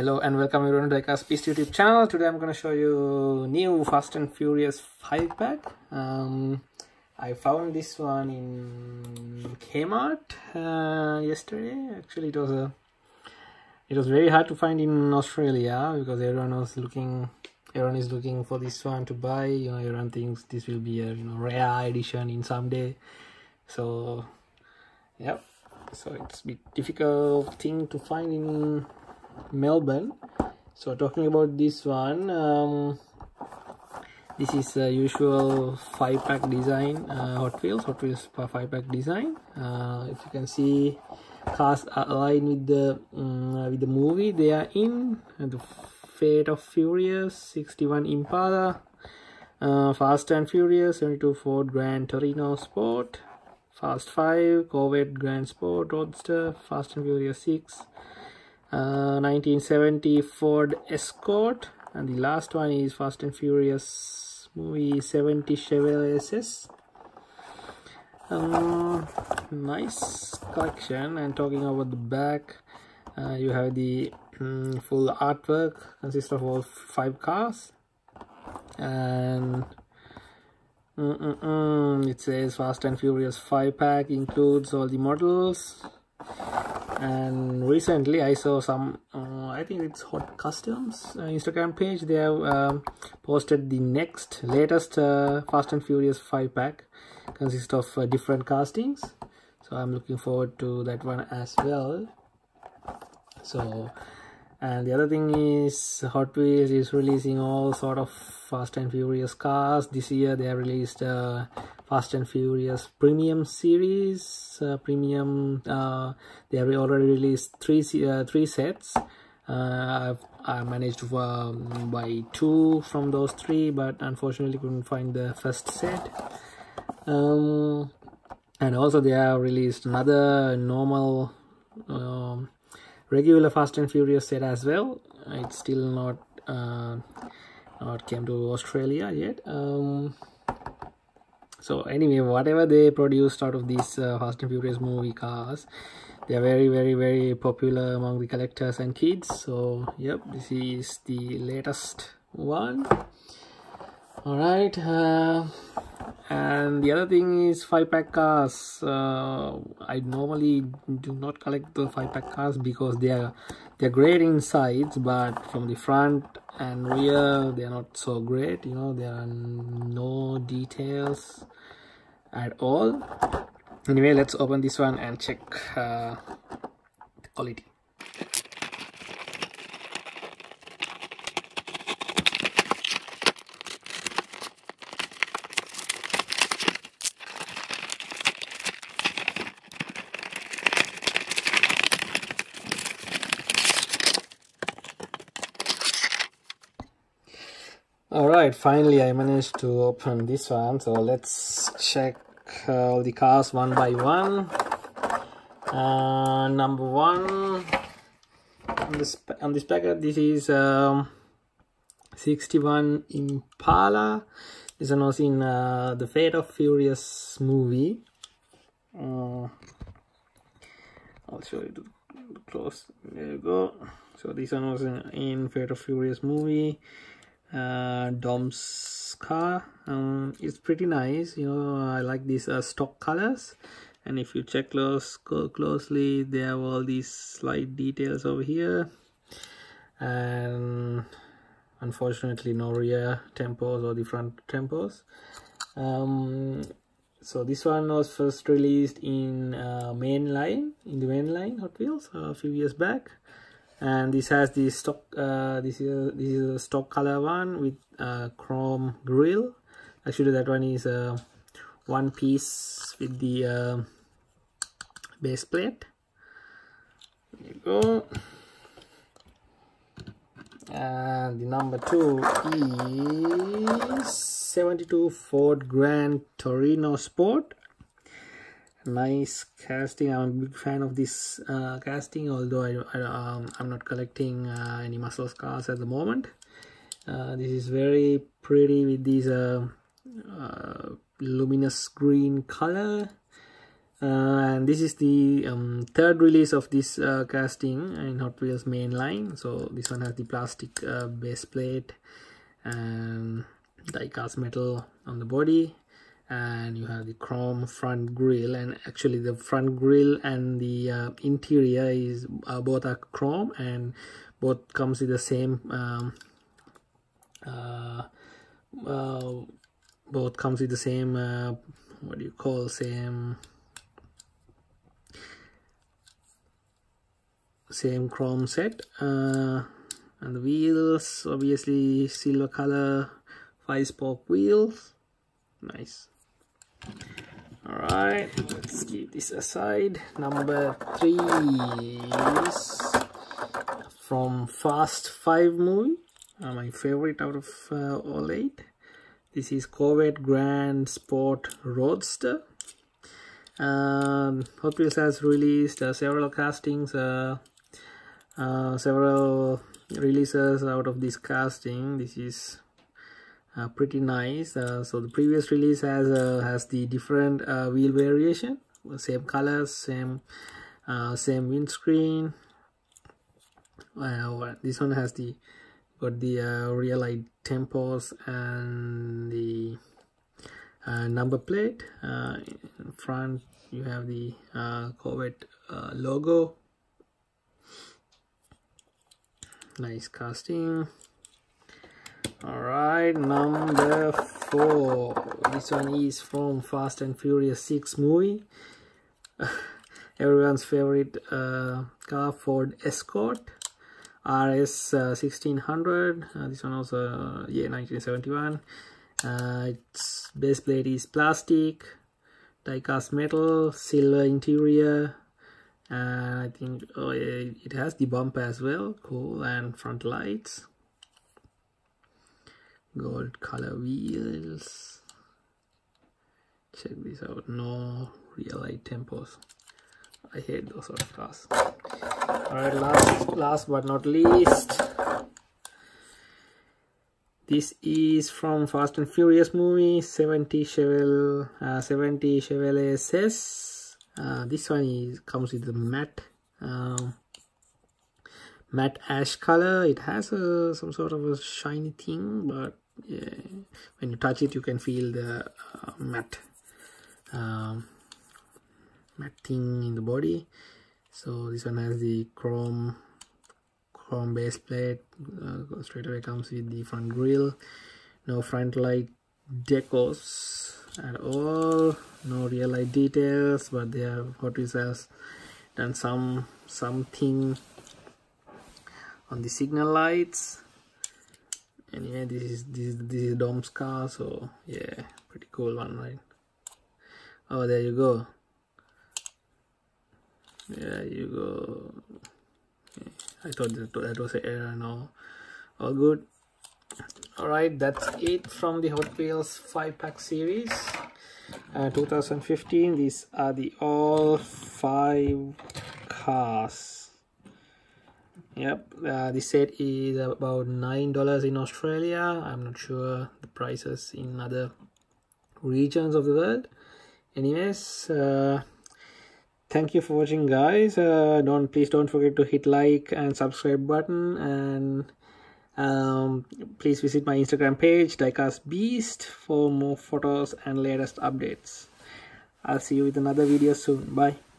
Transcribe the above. Hello and welcome everyone to Diecast Beast YouTube channel. Today I'm going to show you new Fast and Furious 5 pack. I found this one in Kmart yesterday. Actually, it was very hard to find in Australia because everyone is looking for this one to buy. You know, everyone thinks this will be a rare edition in some day. So, yep. So it's a bit difficult thing to find in Melbourne. So talking about this one, this is the usual 5-pack design, Hot Wheels 5-pack design. If you can see, cars are aligned with the movie they are in, and the Fate of Furious, 61 Impala, Fast and Furious, 72 Ford Grand Torino Sport, Fast 5, Corvette Grand Sport Roadster, Fast and Furious 6, 1970 Ford Escort, and the last one is Fast and Furious movie 70 Chevrolet SS. Nice collection. And talking about the back, you have the full artwork, consists of all 5 cars, and it says Fast and Furious 5-pack includes all the models. And recently I saw some, I think it's Hot Customs Instagram page. They have posted the latest Fast and Furious 5-pack. Consists of different castings. So I'm looking forward to that one as well. So, and the other thing is Hot Wheels is releasing all sort of Fast and Furious cars. This year they have released Fast and Furious Premium Series, they have already released three sets. I managed to buy 2 from those 3, but unfortunately couldn't find the first set. And also they have released another normal regular Fast and Furious set as well. It's still not came to Australia yet. So anyway, whatever they produced out of these Fast and Furious movie cars, they are very, very, very popular among the collectors and kids. So yep, this is the latest one. Alright, and the other thing is 5-pack cars. I normally do not collect the 5-pack cars because they're great in sides, but from the front and rear they're not so great. You know, there are no details at all. Anyway, let's open this one and check the quality. Alright, finally I managed to open this one, so let's check all the cars one by one. Number 1 on this packet, this is 61 Impala. This one was in the Fate of Furious movie. I'll show you close. There you go. So this one was in Fate of Furious movie. Dom's car. It's pretty nice, you know. I like these stock colors, and if you check closely, they have all these slight details over here, and unfortunately no rear tempos or the front tempos. So this one was first released in the mainline Hot Wheels a few years back. And this has the stock, this is a stock color one with chrome grille. Actually, that one is a one piece with the base plate. There you go. And the number 2 is 72 Ford Grand Torino Sport. Nice casting. I'm a big fan of this casting, although I'm not collecting any muscle cars at the moment. This is very pretty with these luminous green color, And this is the third release of this casting in Hot Wheels mainline. So this one has the plastic base plate and die-cast metal on the body, and you have the chrome front grille. And actually the front grille and the interior is both are chrome, and both comes with the same same chrome set. And the wheels, obviously silver color, 5-spoke wheels, nice. Alright, let's keep this aside. Number 3 is from Fast 5 movie, my favorite out of all 8. This is Corvette Grand Sport Roadster. Hot Wheels has released several castings, several releases out of this casting. This is pretty nice. So the previous release has the different wheel variation, same colors, same windscreen. This one has got the rear light tempos and the number plate. In front you have the Corvette logo. Nice casting. Alright, number 4. This one is from Fast and Furious 6 movie. Everyone's favorite car, Ford Escort RS 1600. This one also, 1971. Its base plate is plastic, die-cast metal, silver interior. And I think it has the bumper as well, cool, and front lights. Gold color wheels. Check this out. No rear light tempos. I hate those sort of cars. Alright, last but not least, this is from Fast and Furious movie, 70 Chevrolet SS. This one comes with the matte ash color. It has some sort of a shiny thing, but yeah, when you touch it you can feel the matte thing in the body. So this one has the chrome base plate, straight away comes with the front grille. No front light decors at all, no rear light details, but they have Hot Wheels has done something on the signal lights. Anyway, this is Dom's car, so yeah, pretty cool one, right? Oh, there you go. There you go. Okay. I thought that was an error. No, all good. Alright, that's it from the Hot Wheels 5-pack series 2015. These are the all 5 cars. Yep, the set is about $9 in Australia. I'm not sure the prices in other regions of the world. Anyways, thank you for watching, guys. Please don't forget to hit like and subscribe button, and please visit my Instagram page, Diecast Beast, for more photos and latest updates. I'll see you with another video soon. Bye.